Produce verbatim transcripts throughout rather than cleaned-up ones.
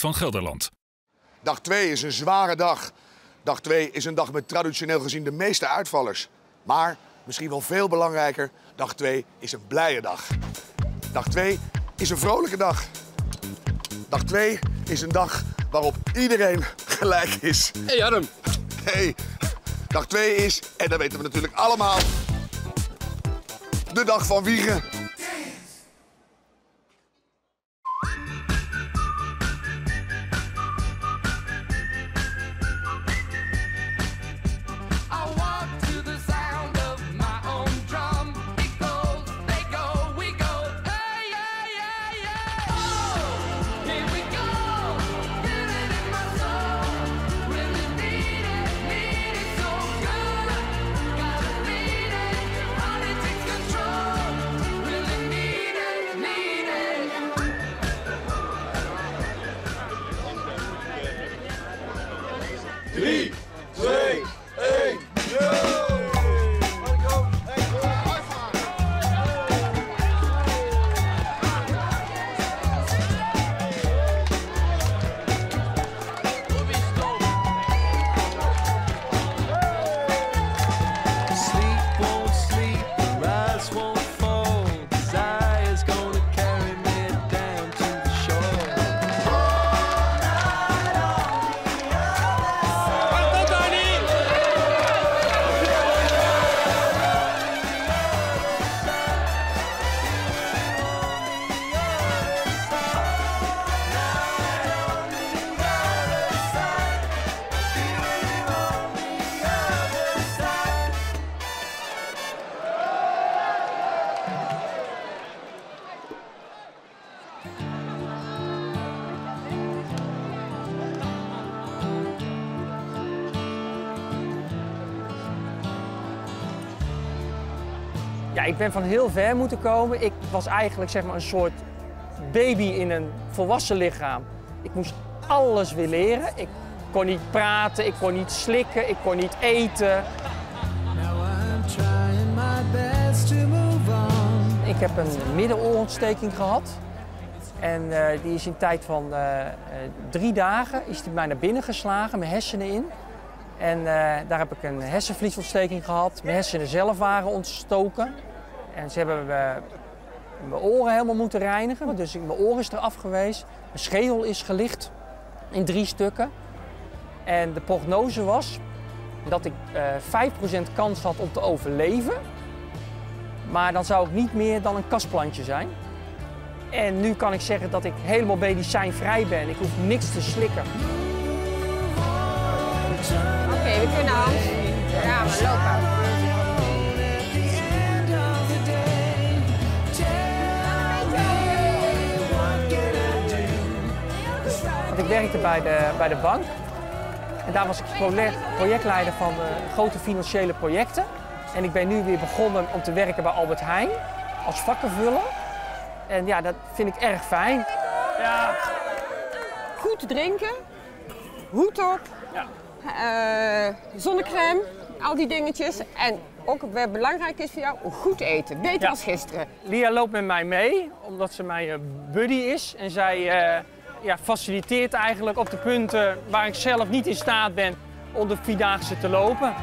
van Gelderland. Dag twee is een zware dag. Dag twee is een dag met traditioneel gezien de meeste uitvallers. Maar, misschien wel veel belangrijker, dag twee is een blije dag. Dag twee is een vrolijke dag. Dag twee is een dag waarop iedereen gelijk is. Hé hey Harm. Hey. Dag twee is, en dat weten we natuurlijk allemaal, de dag van Wiegen. Ja, ik ben van heel ver moeten komen. Ik was eigenlijk zeg maar, een soort baby in een volwassen lichaam. Ik moest alles weer leren. Ik kon niet praten, ik kon niet slikken, ik kon niet eten. Ik heb een middenoorontsteking gehad. En uh, die is in tijd van uh, uh, drie dagen is die mij naar binnen geslagen, mijn hersenen in. En uh, daar heb ik een hersenvliesontsteking gehad. Mijn hersenen zelf waren ontstoken. En ze hebben uh, mijn oren helemaal moeten reinigen. Dus mijn oor is eraf geweest. Mijn schedel is gelicht in drie stukken. En de prognose was dat ik uh, vijf procent kans had om te overleven. Maar dan zou ik niet meer dan een kastplantje zijn. En nu kan ik zeggen dat ik helemaal medicijnvrij ben. Ik hoef niks te slikken. Oké, okay, we kunnen al. Ja, maar lopen. Want ik werkte bij de, bij de bank. En daar was ik projectleider van uh, grote financiële projecten. En ik ben nu weer begonnen om te werken bij Albert Heijn. Als vakkenvuller. En ja, dat vind ik erg fijn. Ja. Goed drinken. Hoed op. Ja. Uh, zonnecrème, al die dingetjes. En ook wat belangrijk is voor jou, goed eten. Beter ja. als gisteren. Lia loopt met mij mee, omdat ze mijn buddy is. En zij uh, ja, faciliteert eigenlijk op de punten waar ik zelf niet in staat ben om de Vierdaagse te lopen.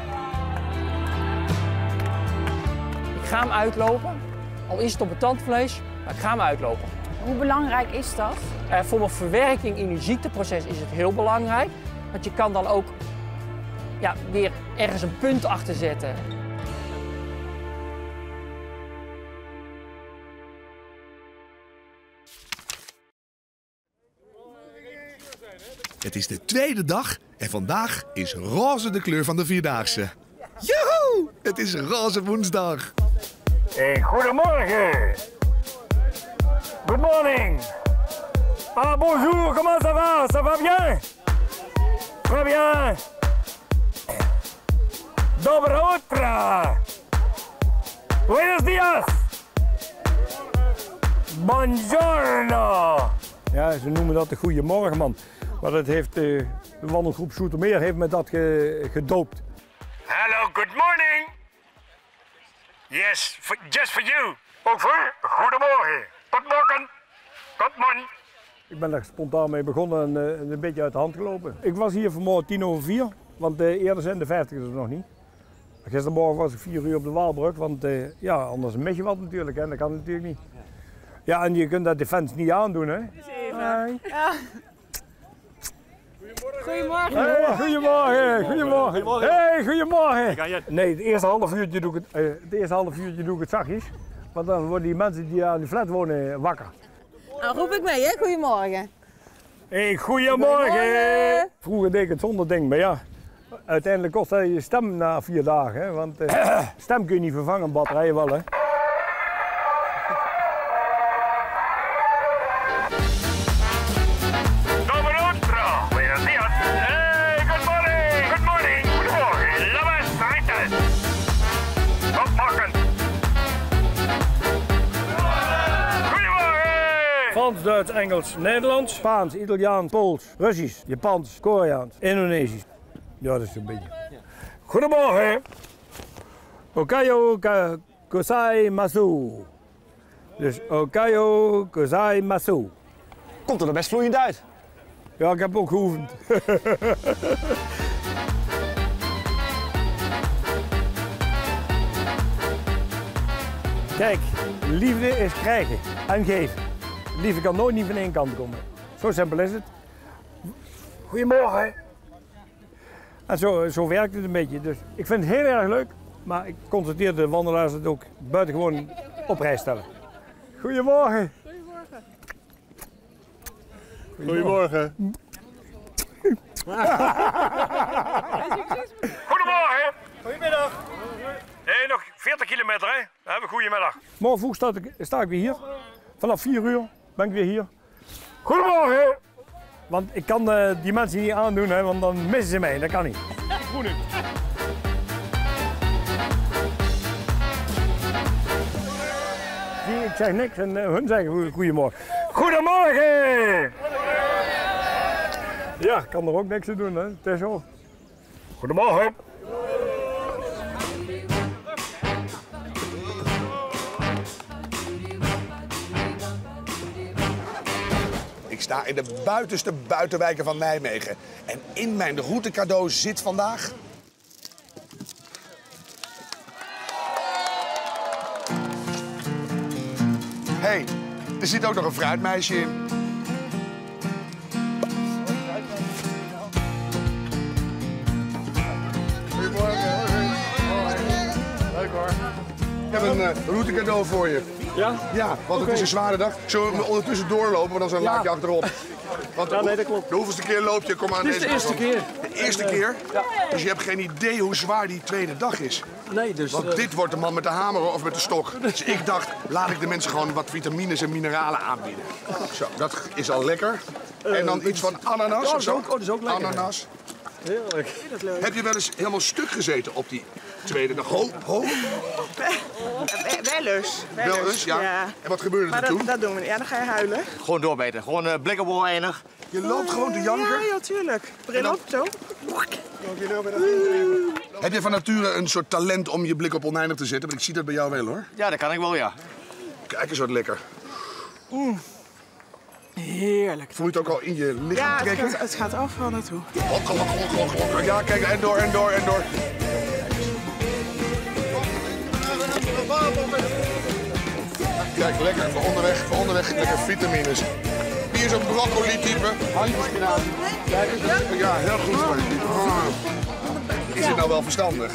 Ik ga hem uitlopen, al is het op het tandvlees, maar ik ga hem uitlopen. Hoe belangrijk is dat? Uh, voor mijn verwerking in uw ziekteproces is het heel belangrijk. Want je kan dan ook ja, weer ergens een punt achter zetten. Het is de tweede dag en vandaag is roze de kleur van de Vierdaagse. Joehoe! Het is roze woensdag. Hey, goedemorgen. Good morning. Ah, bonjour, comment ça va? Ça va bien? Très bien. Dobro otra. Buenos días. Buongiorno. Ja, ze noemen dat de goede morgen, man. Maar dat heeft uh, de wandelgroep Zoetermeer heeft me dat ge gedoopt. Hallo, good morning. Yes, for, just for you. Over. Goedemorgen. Tot morgen. Tot morgen. Ik ben daar spontaan mee begonnen en uh, een beetje uit de hand gelopen. Ik was hier vanmorgen tien over vier, want uh, eerder zijn de vijftigers nog niet. Gistermorgen was ik vier uur op de Waalbrug, want uh, ja, anders mis je wat natuurlijk, hè. Dat kan natuurlijk niet. Ja, en je kunt dat de fans niet aandoen, hè. Dus even. Ja. Goedemorgen. Hey, goedemorgen. Goedemorgen. Goedemorgen. Hey, goedemorgen. Nee, het eerste half uurtje doe ik het, uh, het, eerste half uurtje doe ik het zachtjes, want dan worden die mensen die aan die flat wonen wakker. Dan roep ik mee, hè? Goedemorgen. Hey, goedemorgen. Goedemorgen. Vroeger deed ik het zonder ding, maar ja, uiteindelijk kost dat je stem na vier dagen, hè? Want uh, stem kun je niet vervangen, batterijen wel, hè? Frans, Duits, Engels, Nederlands, Spaans, Italiaans, Pools, Russisch, Japans, Koreaans, Indonesisch. Ja, dat is een beetje. Goedemorgen. Okayo kozai masu. Dus okayo kozai masu. Komt er best vloeiend uit? Ja, ik heb ook geoefend. Kijk, liefde is krijgen en geven. Liefde kan nooit niet van één kant komen. Zo simpel is het. Goedemorgen. En zo, zo werkt het een beetje. Dus ik vind het heel erg leuk, maar ik constateer de wandelaars het ook buitengewoon op prijs stellen. Goedemorgen. Goedemorgen. Goedemorgen. Goedemorgen. Goedemiddag. Nee, nog veertig kilometer, hè? Dan hebben we goedemiddag. Morgen vroeg sta ik, sta ik weer hier. Vanaf vier uur ben ik weer hier. Goedemorgen! Want ik kan uh, die mensen niet aandoen, hè, want dan missen ze mij. Dat kan niet. Goed. Zie, ik zeg niks en uh, hun zeggen goedemorgen. Goedemorgen! Ja, ik kan er ook niks aan doen, hè. Het is zo. Goedemorgen! Ik sta in de buitenste buitenwijken van Nijmegen. En in mijn routecadeau zit vandaag... Hé, hey, er zit ook nog een fruitmeisje in. Goedemorgen. Leuk hoor. Ik heb een uh, routecadeau voor je. Ja? Ja, want het okay. is een zware dag. Zullen we ondertussen doorlopen, maar dan zo'n ja. laagje achterop. Want ja, nee, dat klopt. De hoeveelste keer loop je? Kom maar aan deze kant. Het is de eerste keer. De eerste en, keer? Uh, ja. Dus je hebt geen idee hoe zwaar die tweede dag is. Nee, dus... Want uh, dit wordt de man met de hamer of met de stok. Dus ik dacht, laat ik de mensen gewoon wat vitamines en mineralen aanbieden. Zo, dat is al lekker. Uh, en dan iets van ananas oh, of zo. Ook, oh, dat is ook lekker. Ananas. Heel leuk. Heb je wel eens helemaal stuk gezeten op die tweede dag? Ho, ho. Wel eens. Wel eens, ja. ja. En wat gebeurde maar er dat, toen? Dat doen we niet. Ja, dan ga je huilen. Gewoon doorbeten. Gewoon uh, blikkenbol enig. Je loopt gewoon te janken? Ja, ja, tuurlijk. Bril dan... op, zo. Heb je van nature een soort talent om je blik op oneindig te zetten? Want ik zie dat bij jou wel, hoor. Ja, dat kan ik wel, ja. Kijk eens wat lekker. Mm. Heerlijk. Voel je het ook al in je lichaam ja, trekken? Ja, het, het gaat overal naartoe. Hokken, hokken, hokken, hokken. Ja, kijk, en door, en door, en door. Kijk, lekker, voor onderweg, voor onderweg, lekker vitamines. Hier is een broccoli-type. Handjespinazie. Ja, heel goed. Oh. Is het nou wel verstandig?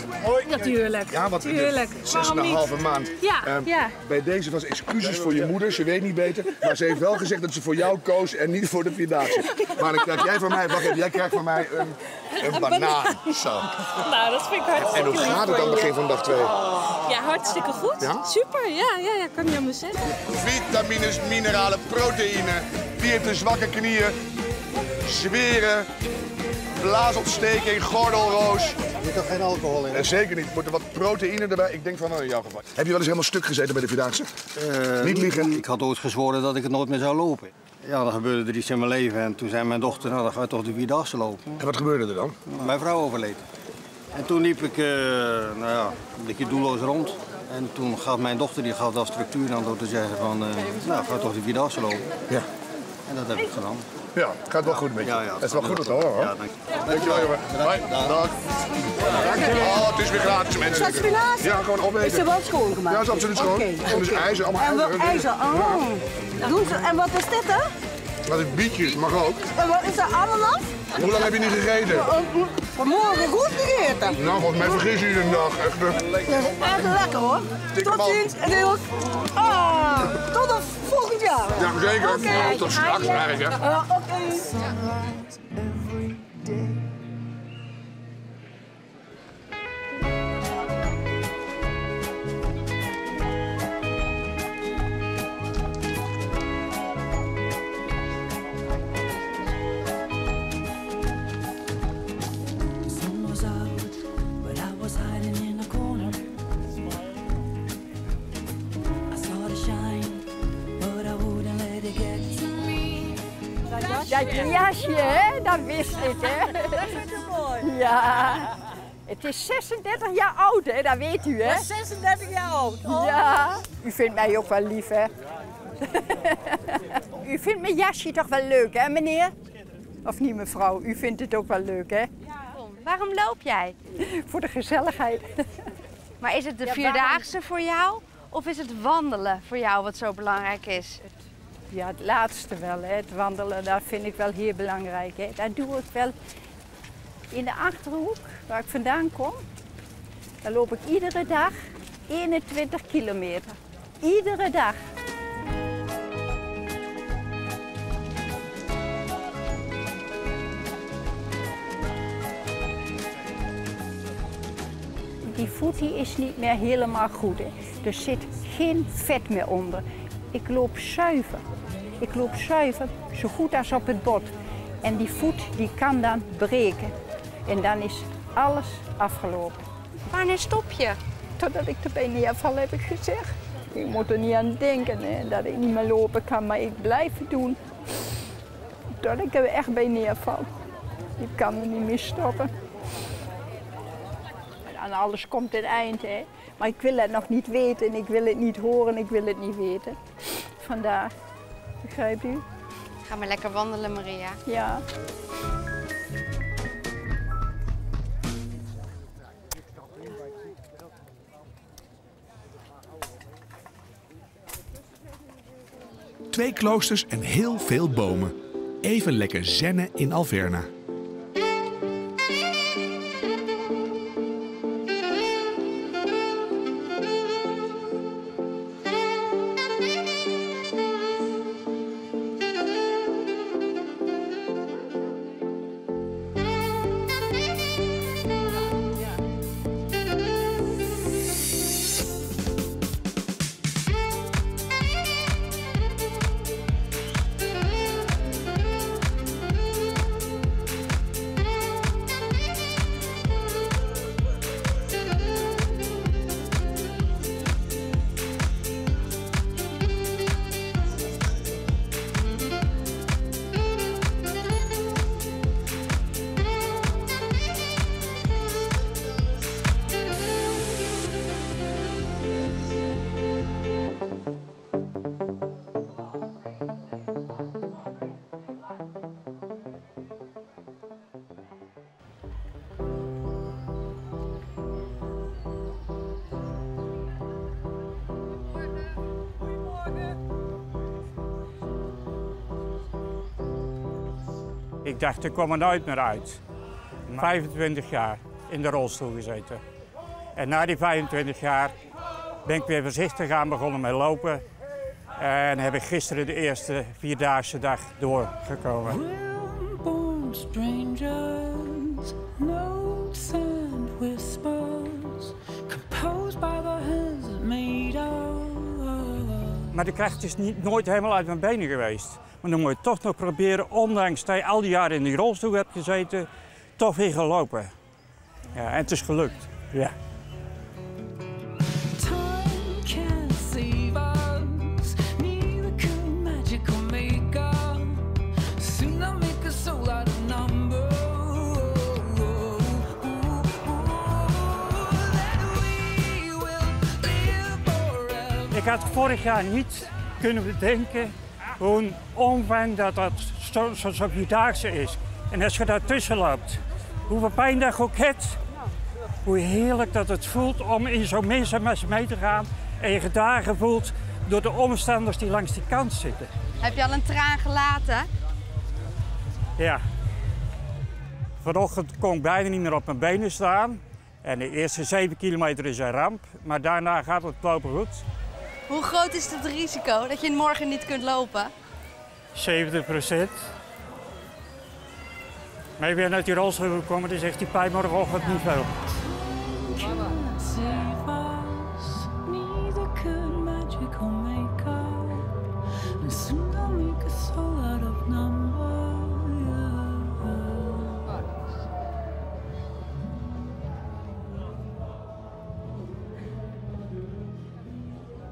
Natuurlijk. Ja, want het is zes en een halve maand. Ja, um, ja. Bij deze was excuses voor je moeder, ze weet niet beter. Maar ze heeft wel gezegd dat ze voor jou koos en niet voor de Vierdaagse. Maar dan krijg jij van mij, wacht even, jij krijgt van mij een, een banaansap. Nou, dat vind ik hartstikke. En hoe gaat het aan begin van dag twee? Ja, hartstikke goed. Ja? Super, ja, ja, ja, kan je allemaal zeggen. Vitamines, mineralen, proteïne, vier te zwakke knieën, zweren, blaasontsteking, gordelroos. Er zit toch geen alcohol in? Eh, zeker niet. Moet er wat proteïne erbij? Ik denk van oh, in jouw geval. Heb je wel eens helemaal stuk gezeten bij de Vierdaagse? Uh, niet liegen. Ik had ooit gezworen dat ik het nooit meer zou lopen. Ja, dan gebeurde er iets in mijn leven en toen zei mijn dochter, nou dan ga je toch de Vierdaagse lopen. En wat gebeurde er dan? Mijn vrouw overleed. En toen liep ik uh, nou ja, een beetje doelloos rond. En toen gaf mijn dochter die gaf dat structuur aan door te zeggen van, uh, nou, ga toch de Vierdaagse lopen. Ja. En dat heb ik gedaan. Ja, het gaat wel goed met je. Ja, ja, het is wel goed om te horen, hoor. Ja, dank je. Dankjewel, jongen. Bye. Dag. Dag. Oh, het is weer gratis, mensen. Is dat spinazie? Ja, gewoon opeten. Is er wel schoongemaakt? Ja, het is absoluut schoon. Okay. Okay. Het is ijzer, allemaal en ijzer. En wat ijzer? Oh. Ja. En wat is dit, hè? Dat is bietjes, mag ook. En wat is er ananas? Hoe lang heb je niet gegeten? Vanmorgen goed gegeten. Nou, volgens mij vergis je een dag. Echt, uh... dat is echt lekker, hoor. Tot ziens. En heel... oh, tot een volgend jaar. Ja, zeker. Okay. Ja, tot straks eigenlijk, hè. Uh, Oké. Okay. Ja. Dat jasje, hè? Dat wist ik, hè? Dat vind ik mooi. Ja. Het is zesendertig jaar oud, hè? Dat weet u, hè? zesendertig jaar oud. Oh. Ja. U vindt mij ook wel lief, hè? U vindt mijn jasje toch wel leuk, hè, meneer? Of niet, mevrouw? U vindt het ook wel leuk, hè? Ja. Waarom loop jij? Voor de gezelligheid. Maar is het de Vierdaagse voor jou? Of is het wandelen voor jou wat zo belangrijk is? Ja, het laatste wel. Hè. Het wandelen, dat vind ik wel heel belangrijk. Hè. Dat doe ik wel in de Achterhoek, waar ik vandaan kom. Daar loop ik iedere dag eenentwintig kilometer. Iedere dag. Die voet die is niet meer helemaal goed. Hè. Er zit geen vet meer onder. Ik loop zuiver. Ik loop zuiver, zo goed als op het bot. En die voet die kan dan breken. En dan is alles afgelopen. Wanneer stop je? Totdat ik erbij neerval, heb ik gezegd. Ik moet er niet aan denken, hè, dat ik niet meer lopen kan, maar ik blijf het doen. Totdat ik er echt bij neerval. Ik kan er niet meer stoppen. En aan alles komt het eind, hè. Maar ik wil het nog niet weten, ik wil het niet horen, ik wil het niet weten. Vandaar. Begrijpt u? Ga maar lekker wandelen, Maria. Ja. Twee kloosters en heel veel bomen. Even lekker zennen in Alverna. Ik dacht, ik kwam er nooit meer uit. vijfentwintig jaar in de rolstoel gezeten. En na die vijfentwintig jaar ben ik weer voorzichtig aan begonnen met lopen. En heb ik gisteren de eerste vierdaagse dag doorgekomen. Maar de kracht is niet, nooit helemaal uit mijn benen geweest. Maar dan moet je toch nog proberen, ondanks dat je al die jaren in die rolstoel hebt gezeten, toch weer gelopen. Ja, en het is gelukt. Ja. Ik had vorig jaar niet kunnen bedenken hoe omvang dat dat zo'n zo, zo Vierdaagse is. En als je daartussen loopt, hoeveel pijn dat ook hebt, hoe heerlijk dat het voelt om in zo'n mensenmassa mee te gaan en je gedragen voelt door de omstanders die langs die kant zitten. Heb je al een traan gelaten? Ja. Vanochtend kon ik bijna niet meer op mijn benen staan. En de eerste zeven kilometer is een ramp, maar daarna gaat het lopen goed. Hoe groot is het risico dat je morgen niet kunt lopen? zeventig procent. Maar ik ben uit die rolstoel gekomen, dus echt die pijn morgenochtend niet veel.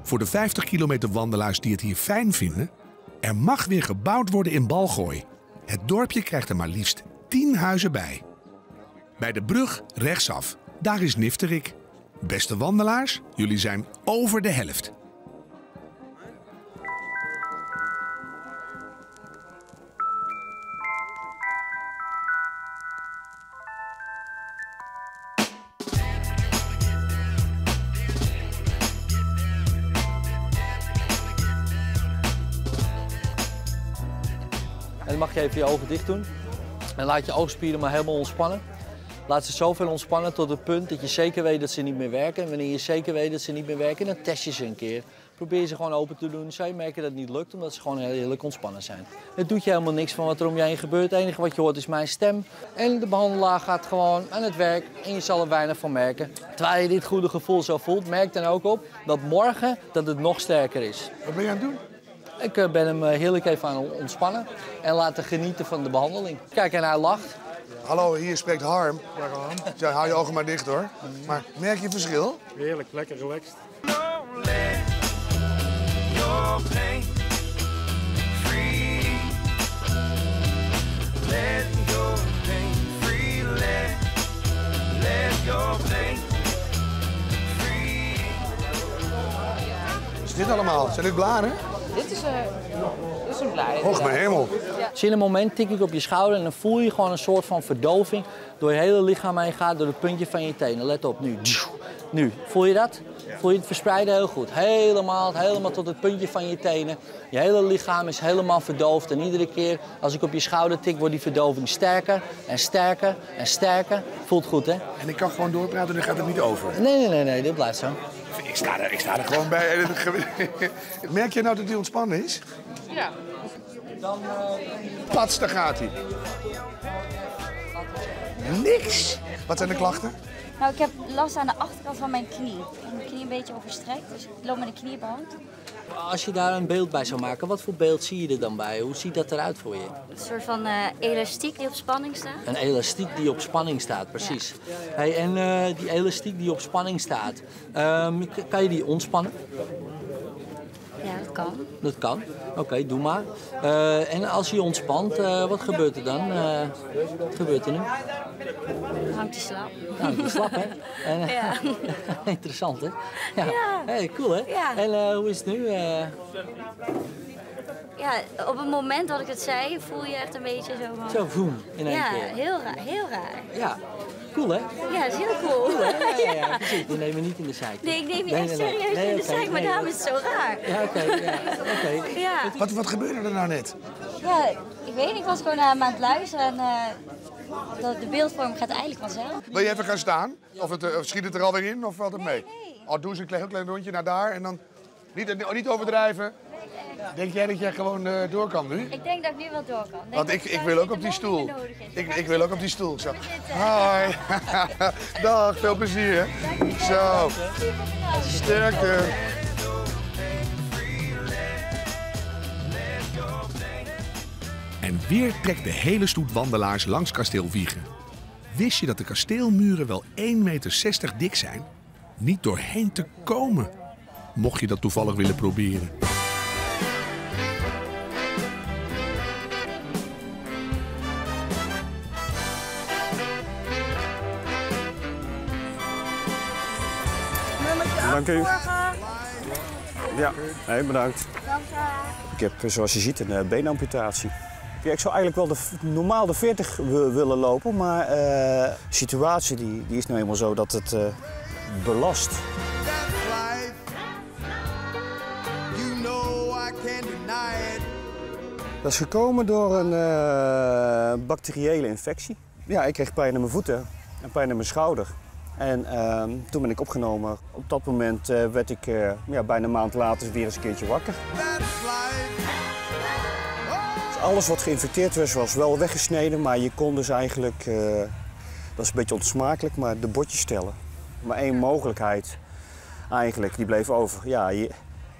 Voor de vijftig kilometer wandelaars die het hier fijn vinden, er mag weer gebouwd worden in Balgooi. Het dorpje krijgt er maar liefst tien huizen bij. Bij de brug rechtsaf, daar is Nifterik. Beste wandelaars, jullie zijn over de helft. En mag je even je ogen dicht doen en laat je oogspieren maar helemaal ontspannen. Laat ze zoveel ontspannen tot het punt dat je zeker weet dat ze niet meer werken. En wanneer je zeker weet dat ze niet meer werken, dan test je ze een keer. Probeer ze gewoon open te doen. Zij merken dat het niet lukt, omdat ze gewoon heerlijk ontspannen zijn. Het doet je helemaal niks van wat er om je heen gebeurt. Het enige wat je hoort is mijn stem. En de behandelaar gaat gewoon aan het werk en je zal er weinig van merken. Terwijl je dit goede gevoel zo voelt, merk dan ook op dat morgen dat het nog sterker is. Wat ben je aan het doen? Ik ben hem heerlijk even aan ontspannen en laten genieten van de behandeling. Kijk, en hij lacht. Hallo, hier spreekt Harm. Ja, Harm. Ja, hou je ogen maar dicht, hoor. Maar merk je verschil? Heerlijk, lekker relaxed. Wat is dit allemaal? Zijn dit blaren? Dit is, uh, dit is een blij. Och, mijn hemel. Ja. Dus in een moment tik ik op je schouder en dan voel je gewoon een soort van verdoving door je hele lichaam heen gaat, door het puntje van je tenen. Let op, nu. Nu. Voel je dat? Voel je het verspreiden heel goed. Helemaal, helemaal tot het puntje van je tenen. Je hele lichaam is helemaal verdoofd. En iedere keer als ik op je schouder tik, wordt die verdoving sterker en sterker en sterker. Voelt goed, hè? En ik kan gewoon doorpraten en dan gaat het niet over. Nee, nee, nee, nee, dit blijft zo. Ik sta er, ik sta er gewoon bij. Merk je nou dat die ontspannen is? Ja. Dan, uh... Pats, daar gaat hij. Niks. Wat zijn de klachten? Nou, ik heb last aan de achterkant van mijn knie. Ik heb mijn knie een beetje overstrekt, dus ik loop met de knie behand. Als je daar een beeld bij zou maken, wat voor beeld zie je er dan bij? Hoe ziet dat eruit voor je? Een soort van uh, elastiek die op spanning staat. Een elastiek die op spanning staat, precies. Ja. Hey, en uh, die elastiek die op spanning staat, um, kan je die ontspannen? Ja, dat kan. Dat kan? Oké, okay, doe maar. Uh, en als je ontspant, uh, wat gebeurt er dan? Uh, wat gebeurt er nu? Hangt die slap. Hangt die slap, hè? En, ja. Interessant, hè? Ja. Ja. Hey, cool, hè? Ja. En uh, hoe is het nu? Uh... Ja, op het moment dat ik het zei, voel je echt een beetje zo van... Zo, voem, in één ja, keer. Ja, heel raar, heel raar. Ja. Cool, hè? Ja, dat is heel cool. cool hè? Ja, ja, ja, precies. Je neemt me niet in de zeik. Nee, ik neem je nee, echt serieus nee, nee, in de zeik, okay, maar nee, daarom nee. is het zo raar. Ja, oké. Okay, ja, okay. ja. Wat, wat gebeurde er nou net? Ja, ik weet niet. Ik was gewoon uh, aan het luisteren en uh, de, de beeldvorm gaat eigenlijk vanzelf. Wil je even gaan staan? Of het, uh, schiet het er alweer in of valt het nee, mee? Nee. Oh, doe eens een klein, heel klein rondje naar daar en dan niet, niet overdrijven. Ja. Denk jij dat jij gewoon uh, door kan nu? Ik denk dat ik nu wel door kan. Denk Want ik, ik wil ook op die stoel. Ik, ik wil ook op die stoel. Zo. Hoi. Dag, veel plezier. Zo. Sterker. En weer trekt de hele stoet wandelaars langs kasteel Wiegen. Wist je dat de kasteelmuren wel één meter zestig dik zijn? Niet doorheen te komen. Mocht je dat toevallig willen proberen. Dank u. Ja, nee, bedankt. Dank u. Ik heb, zoals je ziet, een beenamputatie. Ja, ik zou eigenlijk wel de, normaal de veertig willen lopen, maar uh, de situatie die, die is nou eenmaal zo dat het uh, belast. Dat is gekomen door een uh, bacteriële infectie. Ja, ik kreeg pijn aan mijn voeten en pijn aan mijn schouder. En uh, toen ben ik opgenomen. Op dat moment uh, werd ik uh, ja, bijna een maand later weer eens een keertje wakker. Dus alles wat geïnfecteerd was, was wel weggesneden, maar je kon dus eigenlijk, uh, dat is een beetje ontsmakelijk, maar de botjes tellen. Maar één mogelijkheid eigenlijk, die bleef over. Ja, je,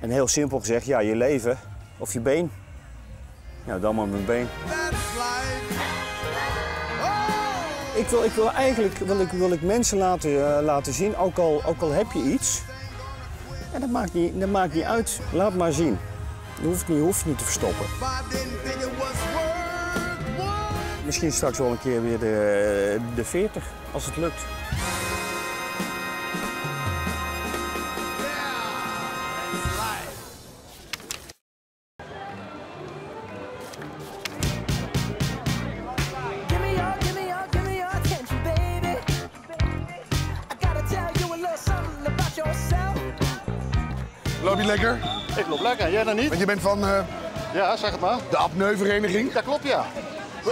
en heel simpel gezegd, ja, je leven of je been. Nou, dan maar mijn been. Ik wil, ik wil eigenlijk wil ik, wil ik mensen laten, uh, laten zien, ook al, ook al heb je iets. En dat maakt niet, dat maakt niet uit. Laat maar zien. Dat hoeft niet, hoeft niet te verstoppen. Misschien straks wel een keer weer de, de veertig, als het lukt. Loop je lekker? Ik loop lekker, jij dan niet? Want je bent van uh, ja, zeg het maar. De apneuvereniging? Dat klopt, ja.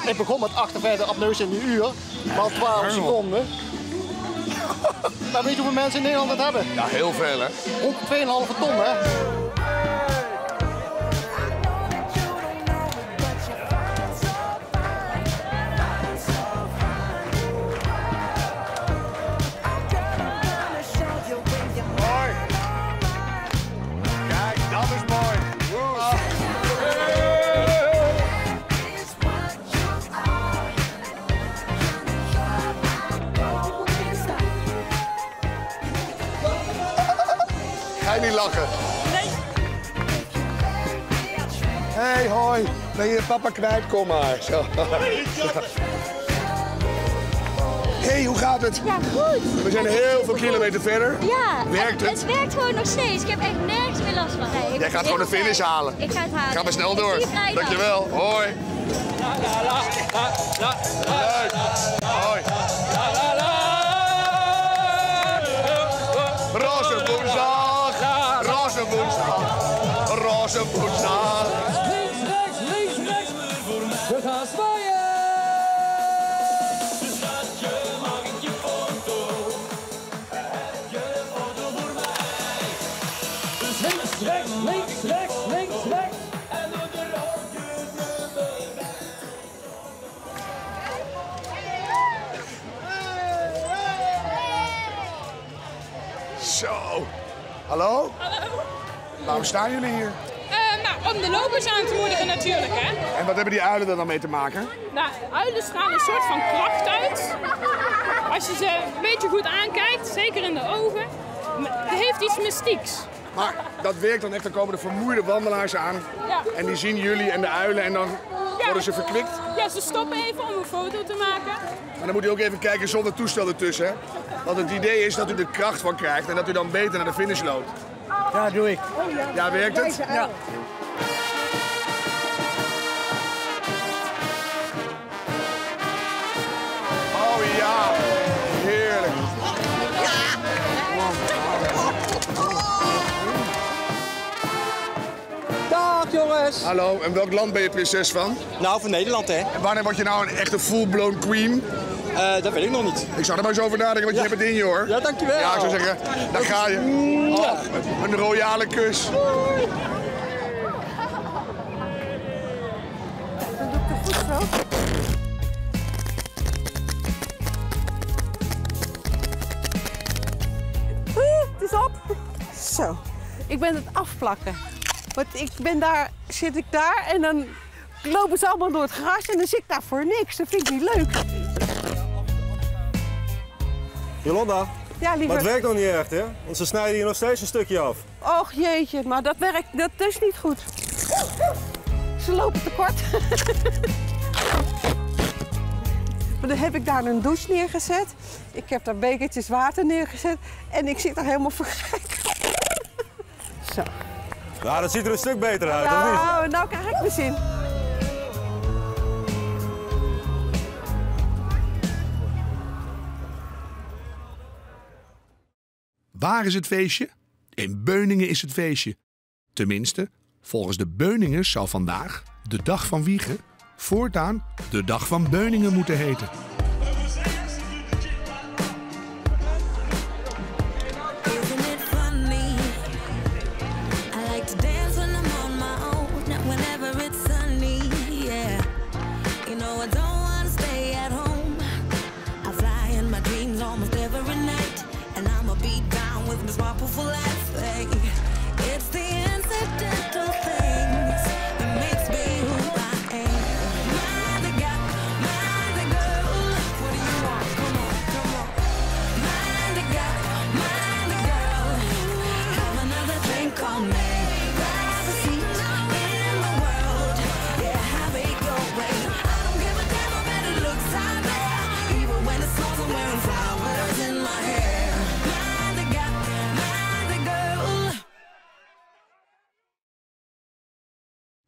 Ik begon met achtenvijftig apneus in de uur, maar twaalf seconden. Maar weet je hoeveel mensen in Nederland het hebben? Ja, heel veel hè. Rond tweeënhalve ton hè. Nee. Hey, hoi. Ben je papa kwijt? Kom maar. Zo. Hey, hoe gaat het? Ja, goed. We zijn heel veel kilometer verder. Ja, werkt het? Het werkt gewoon nog steeds. Ik heb echt nergens meer last van. Nee, jij gaat gewoon de finish fijn. halen. Ik ga het halen. Ga maar snel door. Dankjewel. Hoi. La, la, la, la, la, la, leuk. Hoi. La, la, la. Roze woensdag. Roze woensdag. Links, rechts, links, rechts. We gaan zwaaien. Dus dat je mag ik je foto. Je foto voor mij. Dus links, rechts, links, rechts, links, rechts. En door de rode nummer. Zo. Hallo? Waarom staan jullie hier? Uh, nou, om de lopers aan te moedigen natuurlijk, hè. En wat hebben die uilen er dan mee te maken? Nou, uilen stralen een soort van kracht uit. Als je ze een beetje goed aankijkt, zeker in de ogen, het heeft iets mystieks. Maar dat werkt dan echt, dan komen de vermoeide wandelaars aan. Ja. En die zien jullie en de uilen en dan ja. worden ze verkwikt. Ja, ze stoppen even om een foto te maken. Maar dan moet u ook even kijken zonder toestel ertussen, hè. Want het idee is dat u de kracht van krijgt en dat u dan beter naar de finish loopt. Ja, doe ik. Oh, ja. ja, werkt het? Ja. Oh ja, heerlijk. Dag jongens. Hallo, en welk land ben je prinses van? Nou, van Nederland hè. En wanneer word je nou een echte full-blown queen? Uh, dat weet ik nog niet. Ik zou er maar eens over nadenken, want ja. je hebt het in je hoor. Ja, dankjewel. Ja, ik zou zeggen, daar ga je. Oh, een royale kus. Doei. Dan doe ik het goed zo. Oeh, het is op. Zo, ik ben het afplakken. Want ik ben daar, zit ik daar en dan lopen ze allemaal door het gras en dan zit ik daar voor niks. Dat vind ik niet leuk. Jolanda, ja, maar het werkt nog niet echt, hè? Want ze snijden hier nog steeds een stukje af. Och jeetje, maar dat werkt, dat is niet goed. Ze lopen tekort. Maar dan heb ik daar een douche neergezet. Ik heb daar bekertjes water neergezet. En ik zit daar helemaal vergeten. Zo. Nou, dat ziet er een stuk beter uit, nou, of niet? Nou, nou krijg ik misschien. Waar is het feestje? In Beuningen is het feestje. Tenminste, volgens de Beuningers zou vandaag, de dag van Wiegen, voortaan de dag van Beuningen moeten heten.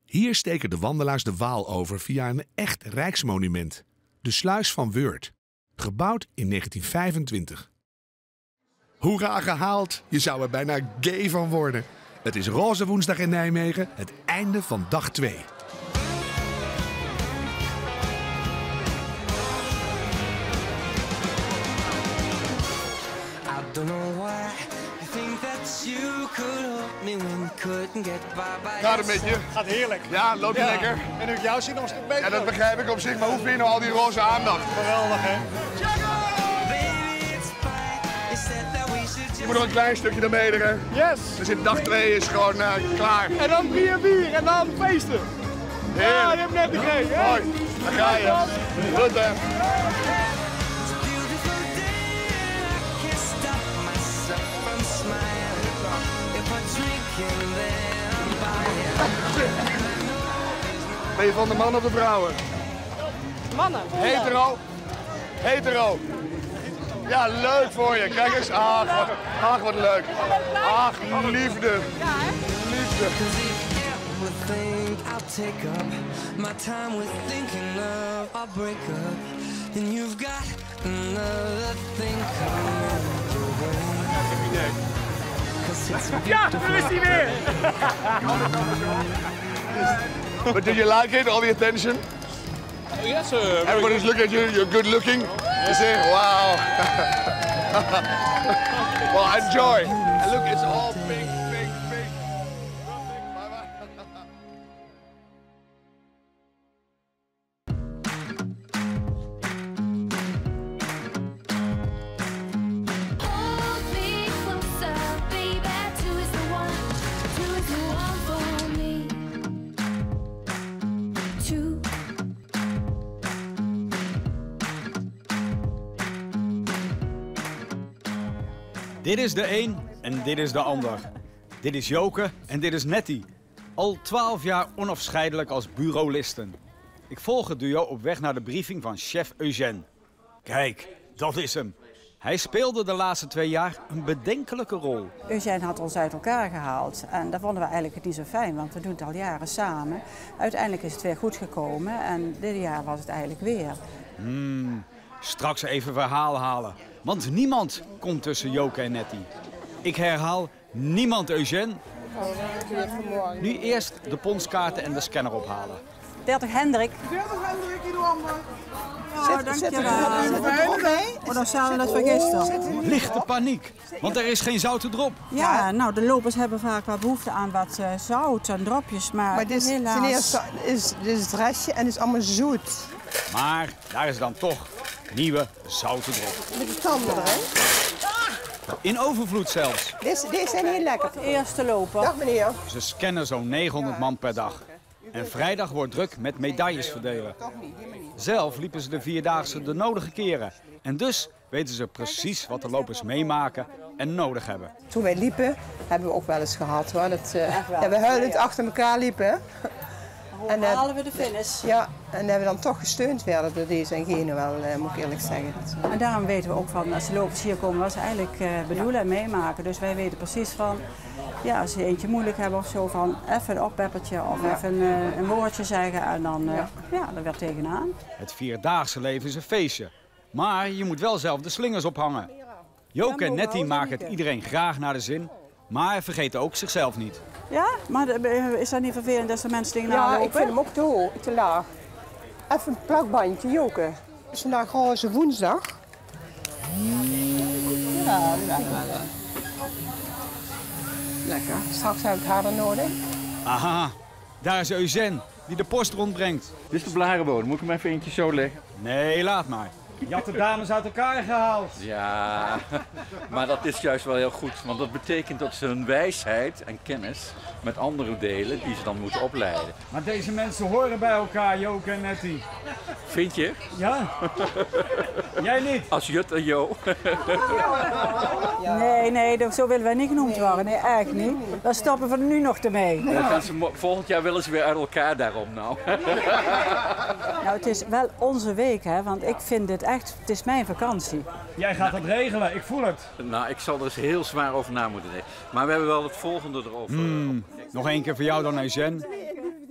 Hier steken de wandelaars de Waal over via een echt rijksmonument, de Sluis van Wirth, gebouwd in negentien vijfentwintig. Hoera gehaald, je zou er bijna gay van worden. Het is roze woensdag in Nijmegen, het einde van dag twee. Nou, een beetje. Gaat heerlijk. Ja, loop je ja. lekker. En nu ik jou zie, nog een beetje. Ja, dat begrijp ik op zich, maar hoe vind je nou al die roze aandacht? Geweldig, hè? Je moet nog een klein stukje naar beneden. Yes! Dus in dag twee is gewoon uh, klaar. En dan bier, bier en dan feesten. Heerlijk. Ja, je hebt net begrepen. Mooi, daar ga je. Goed, hè? Ben je van de mannen of de vrouwen? Mannen. Hetero. Hetero. Ja, leuk voor je. Kijk eens. Ach, wat, ach, wat leuk. Ach, liefde. Liefde. Ja, daar is hij weer! But do you like it, all the attention? Uh, yes, sir. Everybody's looking at you, you're good looking. You see? Wow. Well, enjoy. And look, it's all pink, pink, pink. Bye Dit is de een en dit is de ander. Dit is Joke en dit is Nettie. Al twaalf jaar onafscheidelijk als bureaulisten. Ik volg het duo op weg naar de briefing van chef Eugène. Kijk, dat is hem. Hij speelde de laatste twee jaar een bedenkelijke rol. Eugène had ons uit elkaar gehaald en dat vonden we eigenlijk niet zo fijn, want we doen het al jaren samen. Uiteindelijk is het weer goed gekomen en dit jaar was het eigenlijk weer. Hmm, straks even verhaal halen. Want niemand komt tussen Joke en Nettie. Ik herhaal, niemand, Eugène. Nu eerst de ponskaarten en de scanner ophalen. dertig Hendrik. dertig Hendrik, ieder ander. Oh, dankjewel. Dan zouden we dat vergeten. Lichte paniek, want er is geen zouten drop. Ja, nou, de lopers hebben vaak wel behoefte aan wat uh, zout en dropjes. Maar, maar dit is, helaas... ten eerste is, dit is het restje en het is allemaal zoet. Maar daar is dan toch... nieuwe zouten drop. Met de tanden erin. In overvloed zelfs. Deze, deze zijn heel lekker. De eerste lopen. Dag meneer. Ze scannen zo'n negenhonderd man per dag. En vrijdag wordt druk met medailles verdelen. Zelf liepen ze de Vierdaagse de nodige keren. En dus weten ze precies wat de lopers meemaken en nodig hebben. Toen wij liepen, hebben we ook wel eens gehad hoor. Dat, uh, ja, we huilend achter elkaar liepen. En dan halen we de finish. Ja, en hebben we dan toch gesteund werden door deze en gene wel, eh, moet ik eerlijk zeggen. En daarom weten we ook van, als de lopers hier komen, wat ze eigenlijk eh, bedoelen en meemaken. Dus wij weten precies van, ja, als ze eentje moeilijk hebben of zo, van even een oppeppertje of ja. even uh, een woordje zeggen en dan uh, ja. ja, er weer tegenaan. Het Vierdaagse leven is een feestje, maar je moet wel zelf de slingers ophangen. Joke en Nettie maken het iedereen graag naar de zin, maar vergeten ook zichzelf niet. Ja, maar is dat niet vervelend dat de mensen dingen naar lopen? Ja, ik vind hem ook te hoog, te laag. Even een plakbandje, Joke. Het is vandaag roze woensdag. Ja, dat is wel lekker. Straks heb ik harder nodig. Aha, daar is Eugène, die de post rondbrengt. Dit is de blarenboom, moet ik hem even eentje zo leggen? Nee, laat maar. Je had de dames uit elkaar gehaald. Ja, maar dat is juist wel heel goed. Want dat betekent dat ze hun wijsheid en kennis met anderen delen die ze dan moeten opleiden. Maar deze mensen horen bij elkaar, Joke en Nettie. Vind je? Ja. Jij niet? Als Jut en Jo. Nee, nee, zo willen wij niet genoemd worden. Nee, eigenlijk niet. Dan stoppen we er nu nog mee. Dan gaan ze, volgend jaar willen ze weer uit elkaar daarom nou. Nou, het is wel onze week, hè, want ik vind dit echt, het is mijn vakantie. Jij gaat nou, het regelen, ik voel het. Nou, ik zal er eens heel zwaar over na moeten denken. Maar we hebben wel het volgende erover. Mm, nog één keer voor jou dan, Eugène.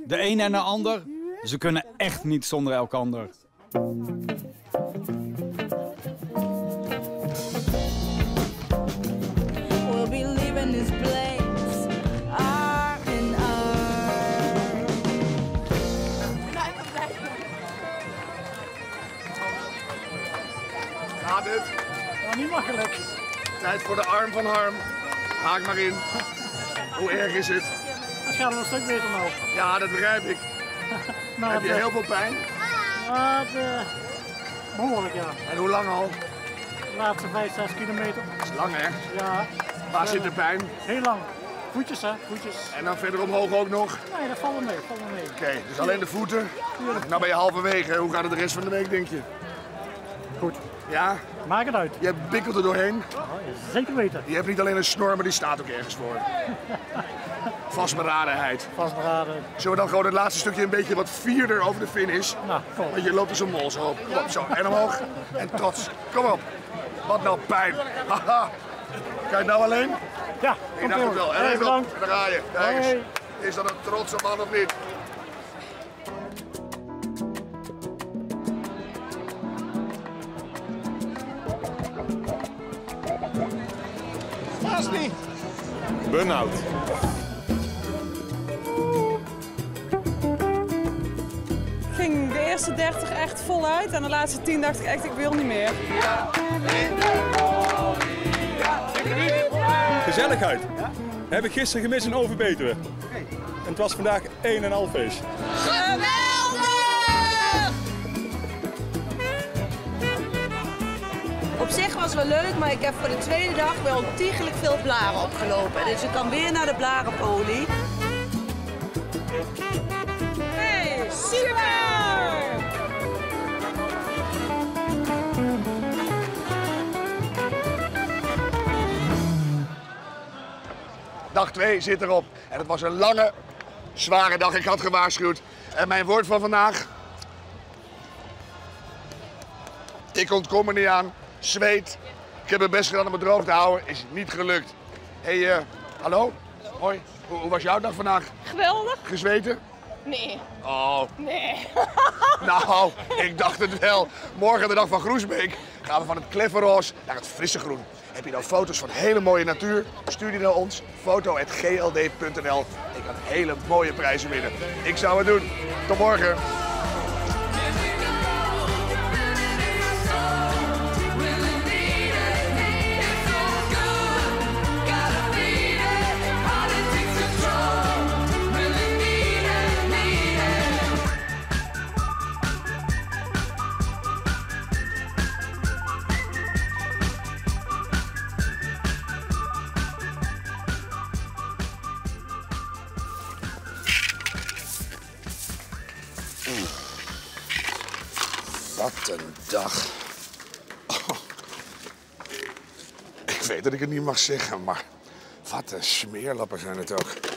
De een en de ander, ze kunnen echt niet zonder elkander. Gaat het? Nou, niet makkelijk. Tijd voor de arm van Harm. Haak maar in. Hoe erg is het? Het gaat wel een stuk beter omhoog. Ja, dat begrijp ik. Nou, heb je heel veel pijn? Uh, de... Behoorlijk, ja. En hoe lang al? De laatste vijf, zes kilometer. Dat is lang, hè? Ja. Waar uh, zit de pijn? Heel lang. Voetjes, hè? Voetjes. En dan verder omhoog ook nog? Nee, dat valt wel mee. Valt wel mee. Oké, okay, dus alleen de voeten. Tuurlijk. Nou ben je halverwege. Hoe gaat het de rest van de week, denk je? Goed. Ja? Maak het uit. Je bikkelt er doorheen. Oh, zeker weten. Je hebt niet alleen een snor, maar die staat ook ergens voor. Vastberadenheid. Vastberaden. Zullen we dan gewoon het laatste stukje een beetje wat vierder over de finish? Nou, kom. Want je loopt dus een mols op. Kom op, zo. En omhoog. En trots. Kom op. Wat nou pijn. Haha. Kan je nou alleen? Ja. Ik dacht het wel. En even op. En dan ga je. Kijk eens. Is dat een trotse man of niet? Haast niet. Burnout. Ging de eerste dertig echt voluit en de laatste tien dacht ik echt, ik wil niet meer. Gezelligheid. Heb ik gisteren gemist in Overbetuwe. En het was vandaag een en half feest. Op zich was het wel leuk, maar ik heb voor de tweede dag wel ontiegelijk veel blaren opgelopen. Dus ik kan weer naar de blarenpolie. Hey, super! Dag twee zit erop. En het was een lange, zware dag. Ik had gewaarschuwd. En mijn woord van vandaag... Ik ontkom er niet aan. Zweet. Ik heb mijn best gedaan om het droog te houden. Is niet gelukt. Hé, hey, uh, hallo? Hoi. Hoe, hoe was jouw dag vandaag? Geweldig. Gezweten? Nee. Oh. Nee. Nou, ik dacht het wel. Morgen de dag van Groesbeek gaan we van het Cleveros naar het frisse groen. Heb je nou foto's van hele mooie natuur? Stuur die naar ons. foto punt g l d punt n l. Ik kan hele mooie prijzen winnen. Ik zou het doen. Tot morgen. Wat een dag. Oh. Ik weet dat ik het niet mag zeggen, maar wat een smeerlappen zijn het ook.